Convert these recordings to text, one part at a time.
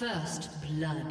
First blood.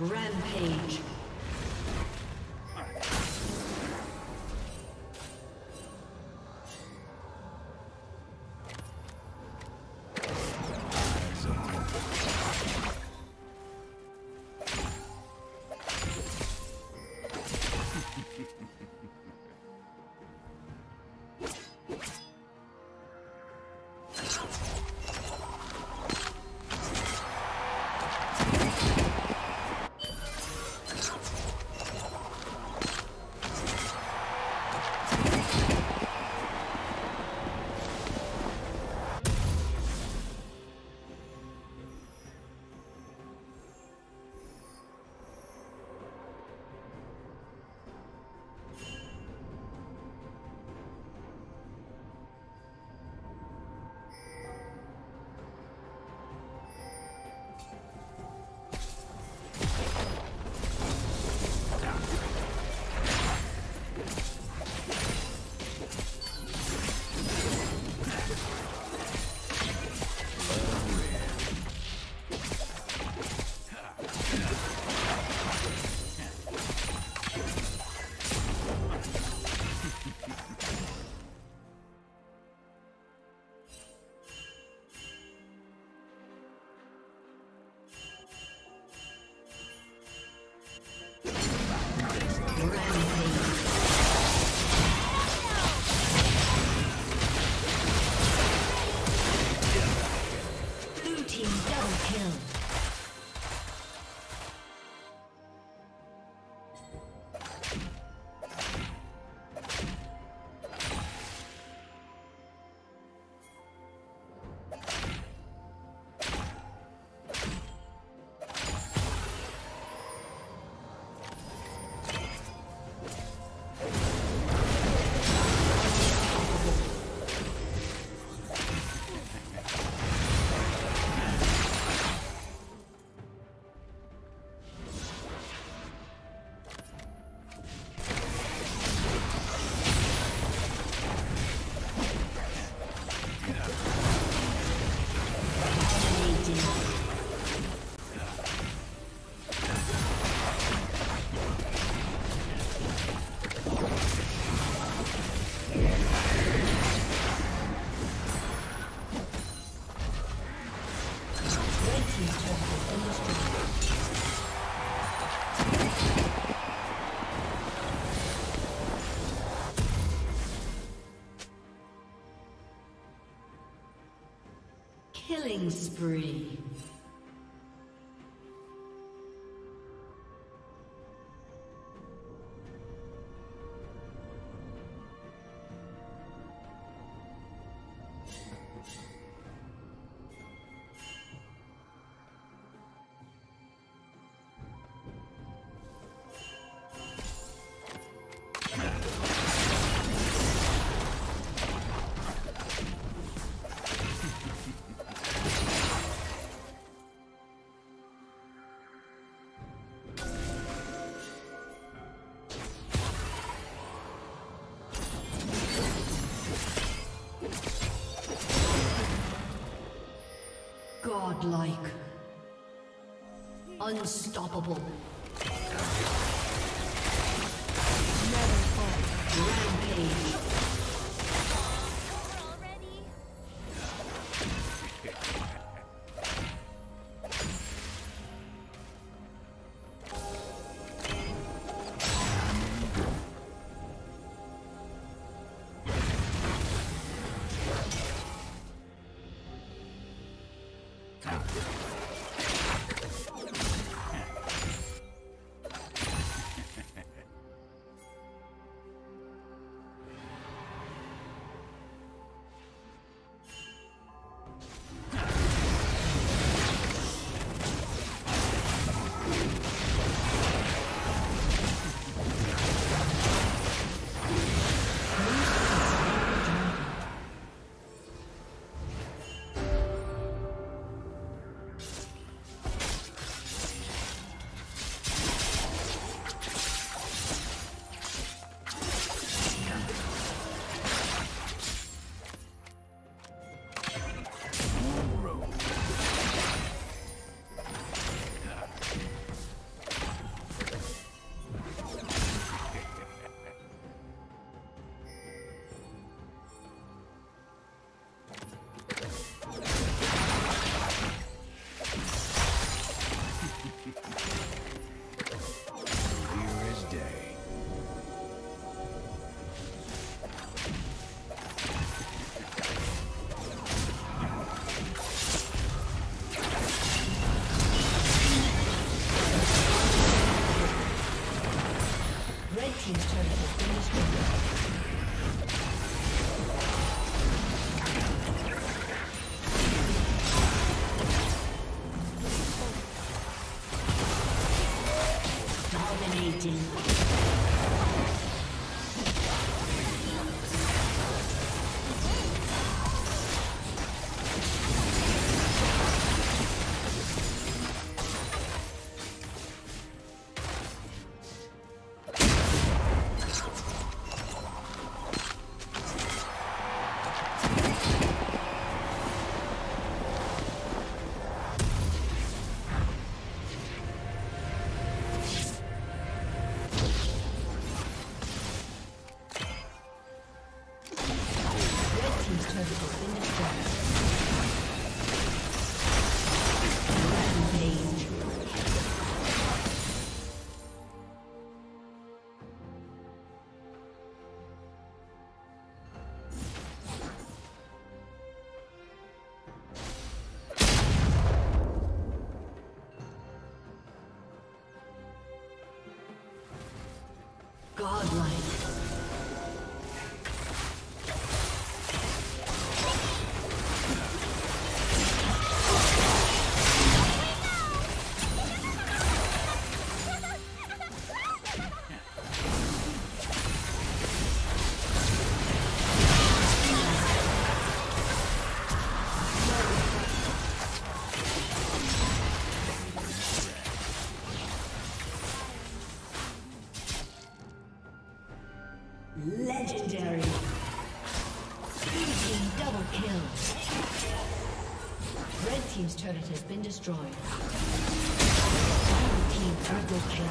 Rampage. Killing spree. Godlike. Unstoppable. Never fought. Rampage. Godlike. Legendary. Blue team double kill. Red team's turret has been destroyed. Blue team triple kill.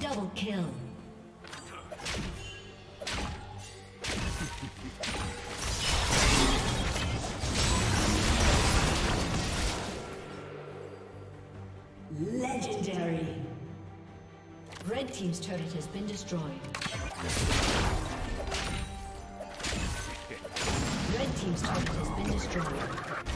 Double kill. Legendary. Red team. team's turret has been destroyed. Red team's turret has been destroyed.